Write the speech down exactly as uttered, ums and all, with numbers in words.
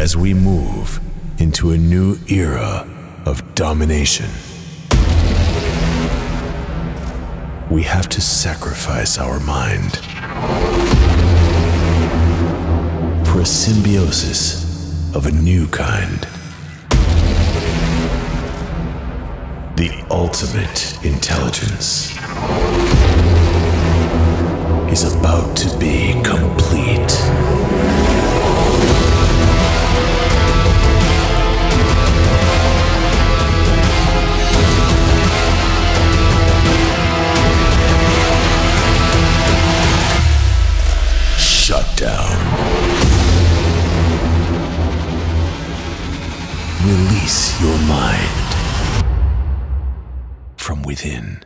as we move into a new era of domination. We have to sacrifice our mind for a symbiosis of a new kind. The ultimate intelligence is about to be complete. Down. Release your mind from within.